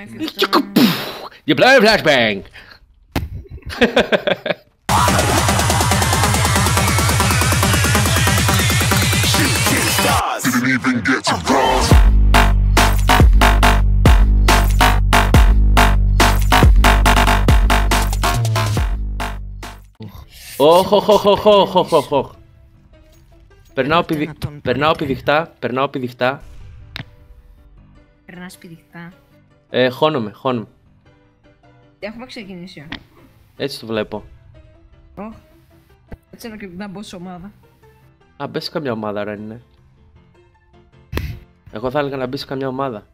Je blöde Flashbang! Didn't even get to cross. Οχ. Περνάω πηδηχτά. Περνάς πηδηχτά. Χώνομαι. Έχουμε ξεκινήσει. Έτσι το βλέπω. Έτσι να μπω σε ομάδα. Α, μπες σε καμιά ομάδα, ρε, είναι. Εγώ θα έλεγα να μπει σε καμιά ομάδα.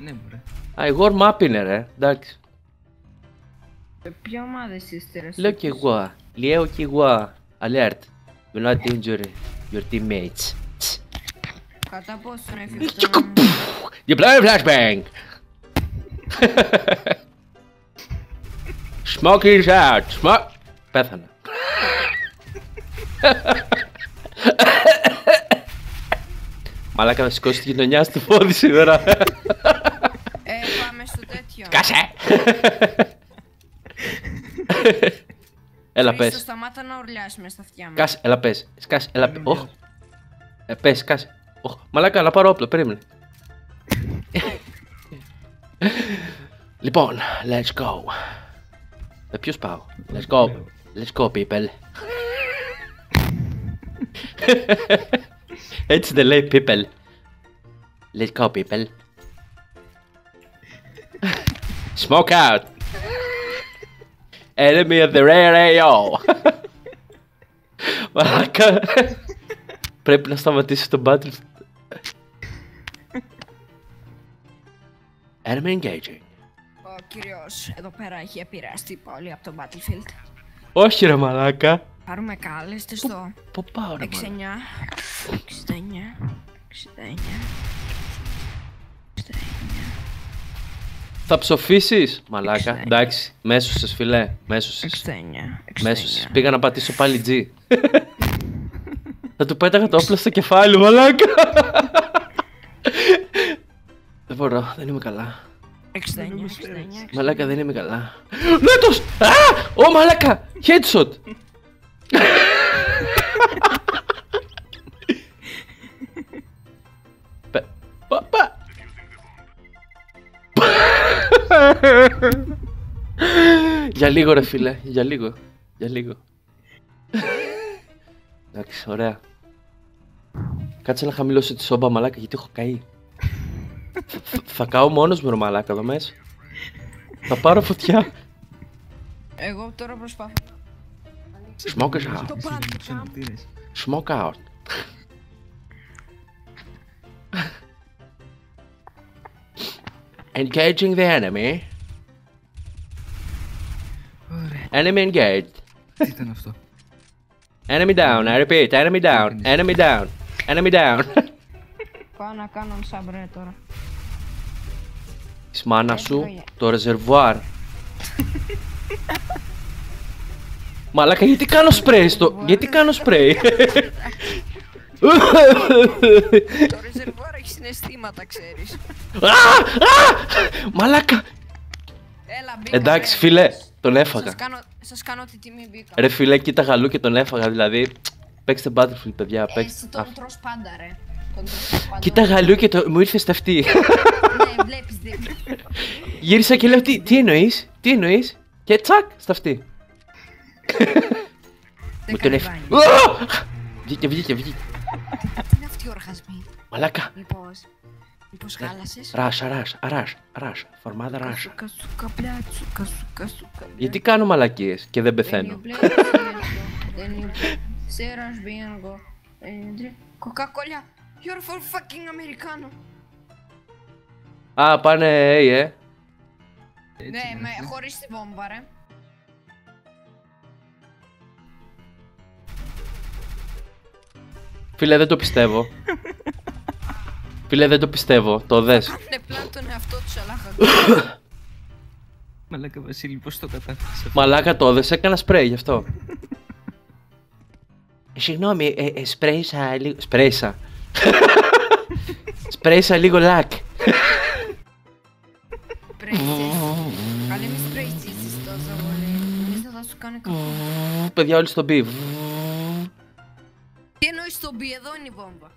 Ναι, μπρε. Α, η warm up είναι, ρε. Εντάξει. Ποια ομάδα είστε, ρε. Λέω κι εγώ. Alert. Do not injure your teammates. Κατά πόσο να εφηκτώ. Deploy flashbang! Smoke is out! Smoke! Πέθανα. Μαλάκα, θα σηκώσει τη γειτονιά στο πόδι σήμερα. Πάμε στο τέτοιο. Κάσε! Έλα, πες. Σταμάτα να ουρλιάς μες στα αυτιά μου. Κάσε, έλα, πες. Πες, κάσε. Μαλάκα, να πάρω όπλο, περίμενε. Λοιπόν, let's go. Με ποιους πάω. Let's go, people. Έτσι δεν λέει people. Let's go, people. Smoke out. Enemy of the rare AO. Μαλάκα. Πρέπει να σταματήσεις το battle. Enemy engaging. Ο κύριος εδώ πέρα έχει επηρεαστεί πολύ από το Battlefield. Όχι ρε μαλάκα. Πάρουμε κάλεστε στο... Πού πάω ρε μαλάκα. 69. Θα ψοφήσεις μαλάκα. 69. Εντάξει. Μέσωσες φιλέ. Μέσωσες. Πήγα να πατήσω πάλι G. Θα του πέταγα το όπλο στο κεφάλι μαλάκα. Δεν μπορώ, δεν είμαι καλά. 69, μαλάκα, δεν είμαι καλά. Νέτος! Α! Ω μαλάκα! Headshot! Παπα! Για λίγο ρε φίλε, για λίγο. Εντάξει, ωραία. Κάτσε να χαμηλώσω τη σόμπα μαλάκα γιατί έχω καεί. Θα κάω μόνος μου μαλάκα εδώ μέσα. Θα πάρω φωτιά. Εγώ τώρα προσπαθώ. Smoke out. Smoke out. Engaging the enemy. Enemy engaged. Τι ήταν αυτό. Enemy down, I repeat, enemy down. Πάω να κάνω σαμπρέ τώρα. Της μάνα σου, το ρεζερβουάρ. Μαλάκα, γιατί κάνω σπρέι στο... Το ρεζερβουάρ έχει συναισθήματα, ξέρεις. Μαλάκα. Εντάξει, φίλε, τον έφαγα. Σας κάνω τη τιμή μπήκα. Ρε φίλε, κοίτα γαλού και τον έφαγα, δηλαδή... Παίξτε Battlefield, παιδιά, παίξτε... Εσύ τον τρως πάντα, ρε. Κοίτα γαλλού και μου ήρθε στα αυτή. Ναι, βλέπεις. Γύρισα και λέω τι εννοείς και τσακ στα αυτή. Μου τον έφυγε. Βγήκε. Τι είναι αυτή η οργασμή. Μαλάκα. Μήπως χάλασες. Ράσα. Φορμάδα ράσα. Γιατί κάνω μαλακίες και δεν πεθαίνω. Κοκακόλια. You're for fucking Americano. Α, πάνε A, ναι, με χωρίς τη βόμβα, ρε. Φίλε, δεν το πιστεύω. Το δες. Κάνουνε πλάν τον εαυτό τους, αλλά μαλάκα, Βασίλη, πώς το κατάφερες. Μαλάκα, το δες, έκανα σπρέι γι' αυτό. Συγγνώμη, σπρέισα λίγο λακ. Καλέ μη σπρέιτσιζεις τόσο πολύ. Εμείς θα σου κάνει κακό. Παιδιά όλοι στο B. Τι εννοείς στο B, εδώ είναι η βόμβα.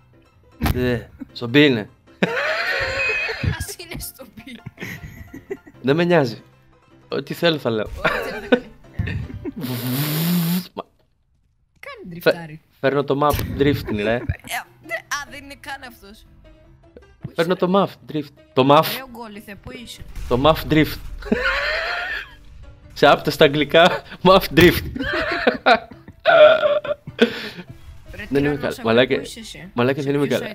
Ναι, στο B είναι. Ας είναι στο B. Δεν με νοιάζει. Ό,τι θέλω θα λέω. Κάνει driftάρι. Φέρνω το map drifting, ρε. Α, δεν είναι καν αυτός. Παίρνω το MAF Drift. Το MAF. Το MAF Drift. Σε άπτες στα αγγλικά MAF Drift. Δεν είμαι καλά. Μαλάκες δεν είμαι καλά.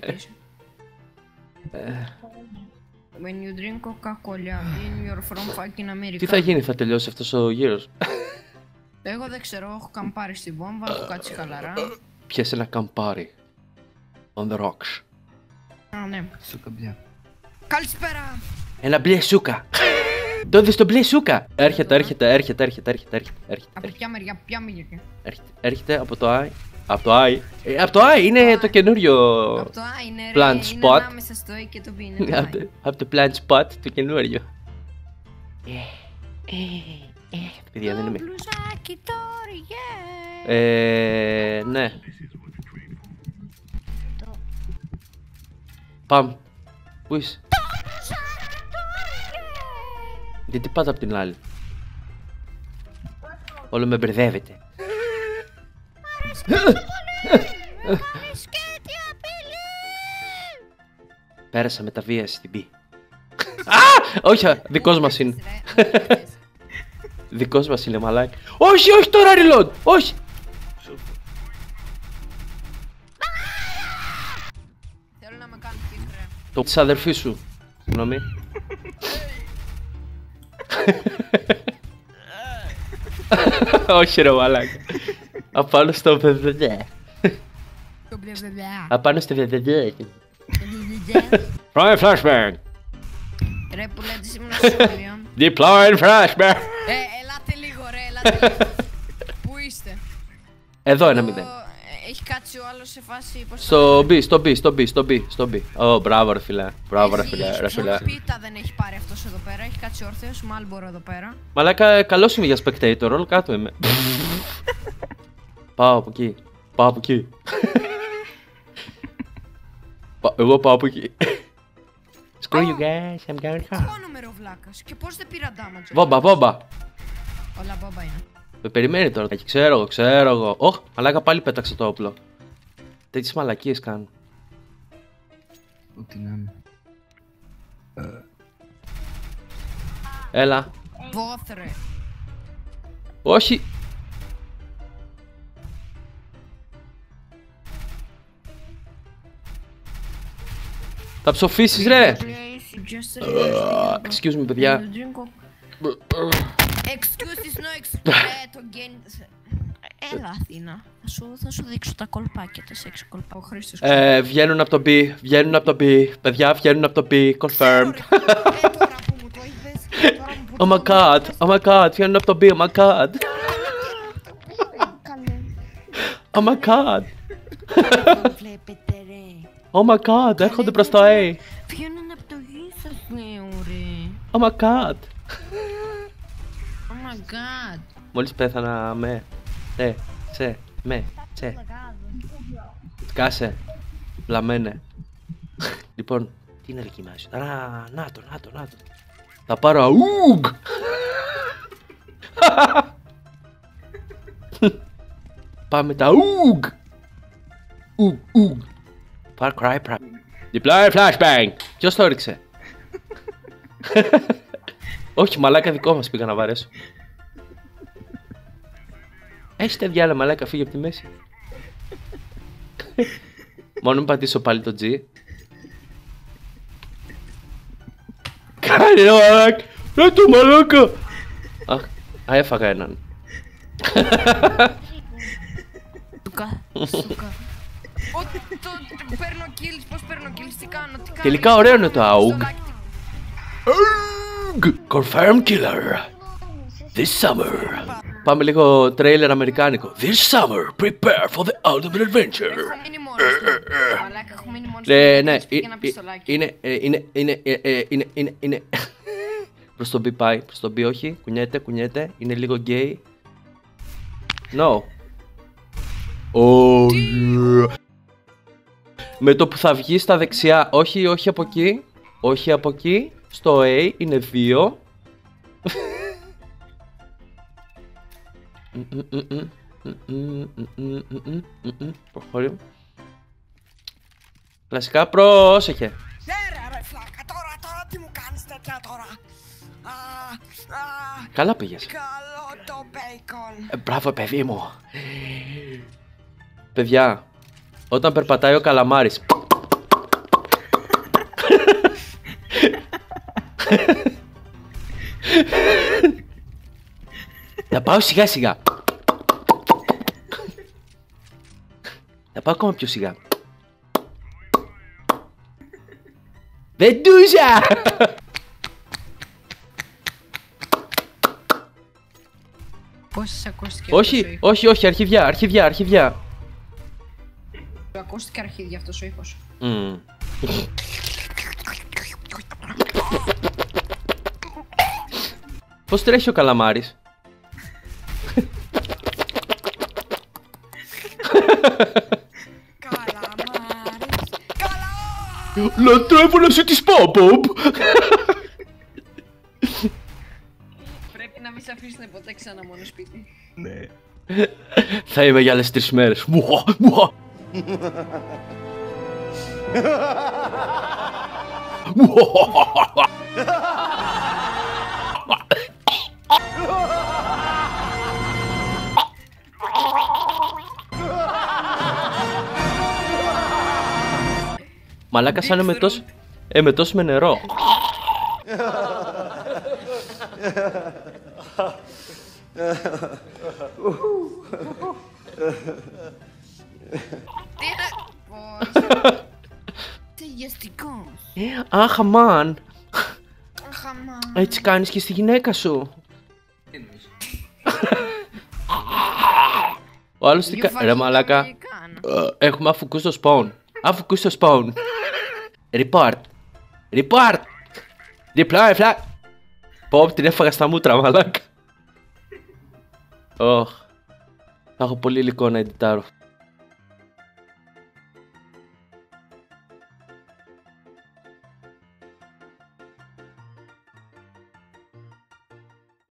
When you drink Coca-Cola and you're from fucking America. Τι θα γίνει, θα τελειώσει αυτός ο γύρος? Εγώ δεν ξέρω, έχω καμπάρει στην βόμβα, έχω κάτσει χαλαρά. Πιες ένα καμπάρι. On the rocks. Α, ναι. Σούκα μπλε. Καλησπέρα. Ένα μπλε σούκα. Το δεις το μπλε σούκα. Έρχεται. Από ποια μεριά, έρχεται από το I. Από το I. Από το I είναι το καινούριο plant spot. Ανάμεσα στο I και το B είναι το I. Από το plant spot το καινούριο. Παιδιά δεν είμαι. Ναι. Πάμε. Πού είσαι? Γιατί πάτε απ' την άλλη? Όλο με μπερδεύετε. Πέρασα με τα βία στην B. Όχι, δικός μας είναι. Δικός μας είναι, μαλάκι. Όχι, όχι τώρα reload. Όχι. Το της αδερφής σου, συγγνώμη. Όχι ρε μαλάκα. Απάνω στο βεβεβε. Απάνω στο βεβεβε. Deploying flashbang. Ρε πουλέτης ήμουν ασχολείο. Deploying flashbang. Ελάτε λίγο ρε, ελάτε λίγο. Πού είστε? Εδώ ένα μηδέν. Έχει κάτσει ο άλλος σε φάση. Στο B. Ω, μπράβο ρε φιλά. Πίτα δεν έχει πάρει αυτός εδώ πέρα, έχει κάτσει όρθιος, Μάλμπορο εδώ πέρα. Μαλάκα, καλός είμαι για spectator, όλο κάτω είμαι. Πάω από εκεί. Εγώ πάω από εκεί. Screw you guys, I'm going home. Ποιο νούμερο βλάκας και πώς δεν πήρα damage? Βόμπα. Όλα βόμπα είναι. Με περιμένει τώρα, ξέρω εγώ. Ωχ, μαλάκα πάλι πέταξε το όπλο. Τέτοιες μαλακίες κάνω. Ό,τι να είναι. Έλα. Βόθρε. Όχι. Θα ψοφήσεις ρε. Excuse me παιδιά. Excuses, no excuses. Έλα Αθήνα, θα σου δείξω τα κολπάκια, τα σεξι κολπάκια. Βγαίνουν από το B, παιδιά βγαίνουν από το B, confirmed. Τώρα που μου το είδες. Oh my god, βγαίνουν από το B, oh my god. Oh my god, έρχονται προς το A. Βγαίνουν από το γη σας νέο ρε. Oh my god. Μόλις πέθανα με. Κάσε. Λαμένε. Λοιπόν, τι να δοκιμάσω. Να το. Θα πάρω αούγκ. Πάμε τα αούγκ. Far Cry Prime. Deploy flashbang. Ποιος το έριξε? Όχι, μαλάκα δικό μας πήγα να βαρέσω. Έχεις τα διάλα μαλάκα, φύγε από τη μέση. Μόνο μην πατήσω πάλι το G. Κάνε ρε μαλάκα, ρε το μαλάκα. Α, έφαγα έναν. Σούκα. Παίρνω kills, πώς παίρνω kills, τι κάνω. Τελικά ωραίο είναι το AUG. Confirmed killer. This summer. Πάμε λίγο τρέιλερ αμερικάνικο. This summer, prepare for the ultimate adventure. Ναι, είναι. προς τον B πάει, προς τον B όχι, κουνιέται, κουνιέται, είναι λίγο γκέι. No. Oh, yeah. Με το που θα βγει στα δεξιά, όχι, όχι από εκεί, όχι από εκεί, στο A είναι 2. Προχωρεί. Κλασικά, πρόσεχε. Καλά πήγες. Μπράβο παιδί μου. Παιδιά, όταν περπατάει ο καλαμάρης. Να πάω σιγά σιγά. Να πάω ακόμα πιο σιγά. Βεντούζα! Πόσες ακούστηκε? Όχι, όχι, όχι, αρχιδιά, αρχιδιά, αρχιδιά. Ακούστηκε αρχιδιά αυτός ο ήχος. Πώς τρέχει ο καλαμάρης? Λατρεύω να σε τις πω, Μπομπ! Πρέπει να μην σε αφήσουν ποτέ ξανά μόνο σπίτι. Ναι. Θα είμαι για άλλες 3 μέρες. Μουχα, μουχα. Μαλάκα σαν εμετός με νερό. Τι γεστικός. Αχ, αμάν. Έτσι κάνεις και στη γυναίκα σου. Ο άλλος τι κάνει? Ρε μαλάκα, έχουμε αφουκού στο σπαουν. Αφουκού στο σπαουν. Report! Report! Διπλά, φλακ! Πω, την έφαγα στα μούτρα, μαλάκα. Ωχ. Θα έχω πολύ υλικό να εντιτάρω.